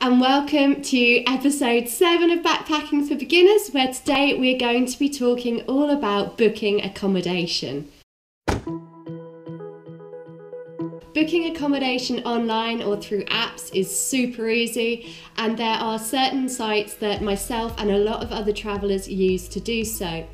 and welcome to episode 7 of Backpacking for Beginners, where today we're going to be talking all about booking accommodation. Booking accommodation online or through apps is super easy, and there are certain sites that myself and a lot of other travellers use to do so.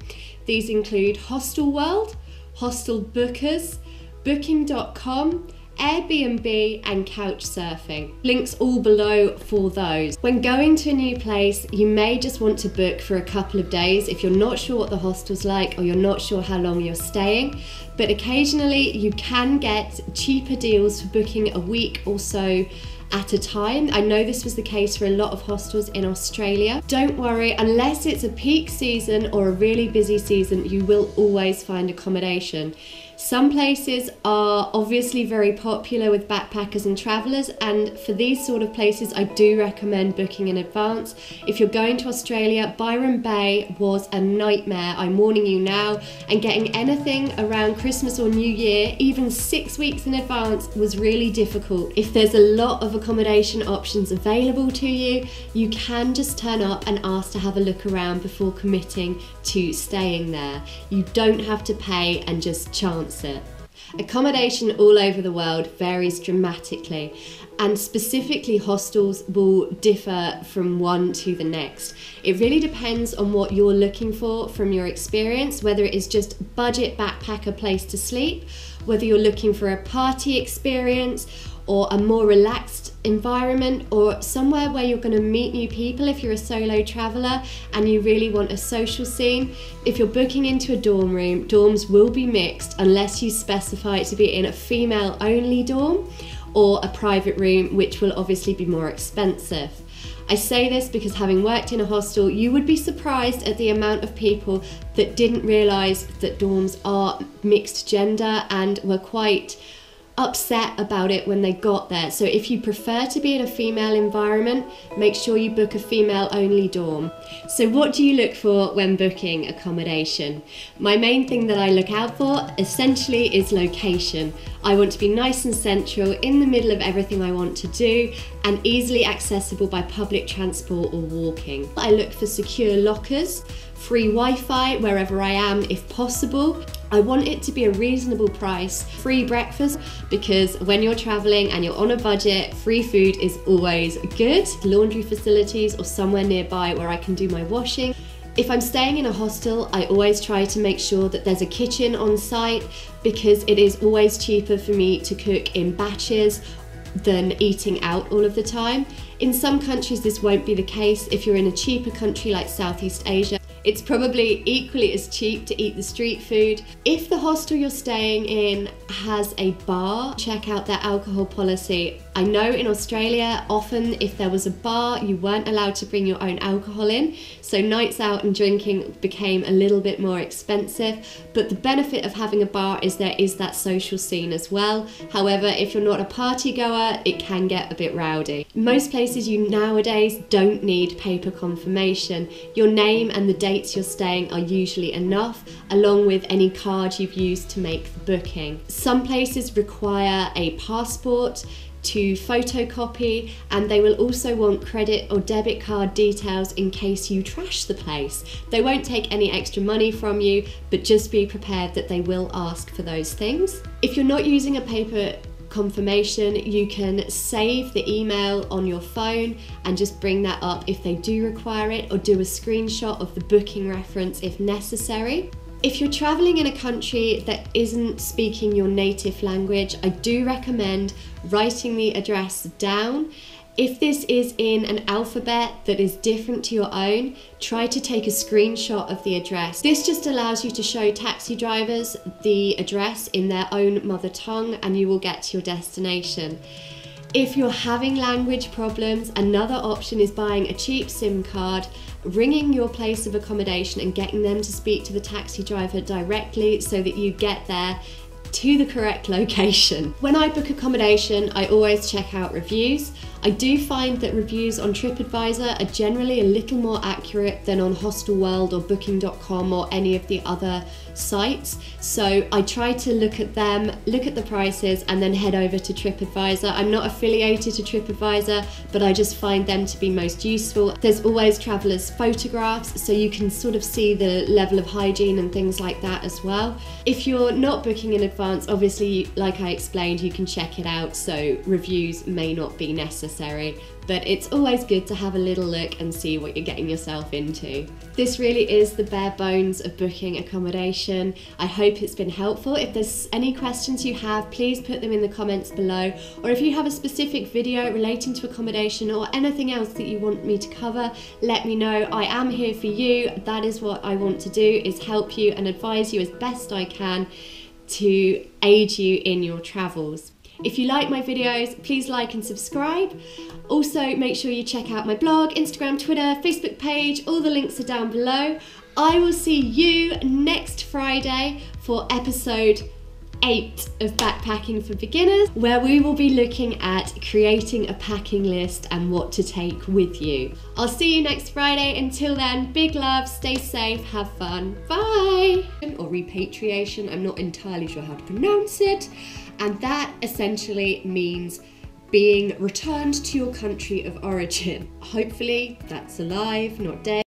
These include Hostelworld, Hostelbookers, Booking.com, Airbnb and Couchsurfing. Links all below for those. When going to a new place, you may just want to book for a couple of days if you're not sure what the hostel's like or you're not sure how long you're staying, but occasionally you can get cheaper deals for booking a week or so at a time. I know this was the case for a lot of hostels in Australia. Don't worry, unless it's a peak season or a really busy season, you will always find accommodation. Some places are obviously very popular with backpackers and travellers, and for these sort of places I do recommend booking in advance. If you're going to Australia, Byron Bay was a nightmare, I'm warning you now, and getting anything around Christmas or New Year, even 6 weeks in advance, was really difficult. If there's a lot of accommodation options available to you, you can just turn up and ask to have a look around before committing to staying there. You don't have to pay and just chance it. Accommodation all over the world varies dramatically, and specifically hostels will differ from one to the next. It really depends on what you're looking for from your experience, whether it is just budget backpacker place to sleep, whether you're looking for a party experience or a more relaxed environment, or somewhere where you're going to meet new people if you're a solo traveller and you really want a social scene. If you're booking into a dorm room, dorms will be mixed unless you specify to be in a female-only dorm or a private room, which will obviously be more expensive. I say this because having worked in a hostel, you would be surprised at the amount of people that didn't realise that dorms are mixed gender and were quite upset about it when they got there. So if you prefer to be in a female environment, make sure you book a female-only dorm. So what do you look for when booking accommodation? My main thing that I look out for essentially is location. I want to be nice and central, in the middle of everything I want to do, and easily accessible by public transport or walking. I look for secure lockers, free Wi-Fi wherever I am if possible. I want it to be a reasonable price, free breakfast, because when you're traveling and you're on a budget, free food is always good. Laundry facilities or somewhere nearby where I can do my washing. If I'm staying in a hostel, I always try to make sure that there's a kitchen on site, because it is always cheaper for me to cook in batches than eating out all of the time. In some countries this won't be the case. If you're in a cheaper country like Southeast Asia, it's probably equally as cheap to eat the street food. If the hostel you're staying in has a bar, check out their alcohol policy. I know in Australia, often if there was a bar, you weren't allowed to bring your own alcohol in, so nights out and drinking became a little bit more expensive. But the benefit of having a bar is there is that social scene as well. However, if you're not a party goer, it can get a bit rowdy. Most places you nowadays don't need paper confirmation. Your name and the dates you're staying are usually enough, along with any card you've used to make the booking. Some places require a passport to photocopy, and they will also want credit or debit card details in case you trash the place. They won't take any extra money from you, but just be prepared that they will ask for those things. If you're not using a paper confirmation, you can save the email on your phone and just bring that up if they do require it, or do a screenshot of the booking reference if necessary. If you're traveling in a country that isn't speaking your native language, I do recommend writing the address down. If this is in an alphabet that is different to your own, try to take a screenshot of the address. This just allows you to show taxi drivers the address in their own mother tongue, and you will get to your destination. If you're having language problems, another option is buying a cheap SIM card, ringing your place of accommodation and getting them to speak to the taxi driver directly so that you get there to the correct location. When I book accommodation, I always check out reviews. I do find that reviews on TripAdvisor are generally a little more accurate than on Hostelworld or Booking.com or any of the other sites. So I try to look at them, look at the prices, and then head over to TripAdvisor. I'm not affiliated to TripAdvisor, but I just find them to be most useful. There's always travelers' photographs, so you can sort of see the level of hygiene and things like that as well. If you're not booking in advance, obviously, like I explained, you can check it out, so reviews may not be necessary. But it's always good to have a little look and see what you're getting yourself into. This really is the bare bones of booking accommodation. I hope it's been helpful. If there's any questions you have, please put them in the comments below, or if you have a specific video relating to accommodation or anything else that you want me to cover, let me know. I am here for you. That is what I want to do, is help you and advise you as best I can to aid you in your travels. If you like my videos, please like and subscribe. Also, make sure you check out my blog, Instagram, Twitter, Facebook page. All the links are down below. I will see you next Friday for episode 8 of Backpacking for Beginners, where we will be looking at creating a packing list and what to take with you. I'll see you next Friday. Until then, big love, stay safe, have fun, bye! Or repatriation, I'm not entirely sure how to pronounce it. And that essentially means being returned to your country of origin. Hopefully that's alive, not dead.